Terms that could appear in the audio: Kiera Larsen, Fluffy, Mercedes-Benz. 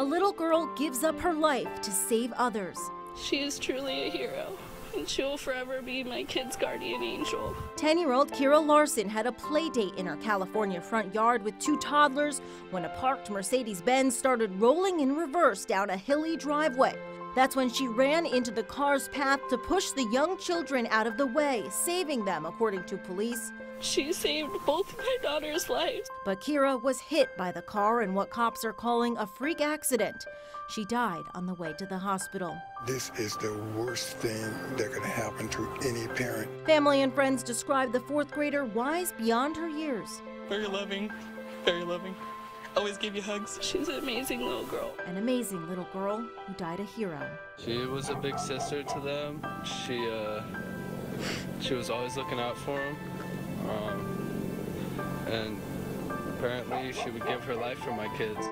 a little girl gives up her life to save others. She is truly a hero, and she will forever be my kid's guardian angel. 10-year-old Kiera Larsen had a play date in her California front yard with two toddlers when a parked Mercedes-Benz started rolling in reverse down a hilly driveway. That's when she ran into the car's path to push the young children out of the way, saving them, according to police. She saved both my daughter's lives. But Kiera was hit by the car in what cops are calling a freak accident. She died on the way to the hospital. This is the worst thing that could happen to any parent. Family and friends describe the fourth grader wise beyond her years. Very loving, very loving. Always give you hugs. She's an amazing little girl. An amazing little girl who died a hero. She was a big sister to them. She was always looking out for them. And apparently she would give her life for my kids.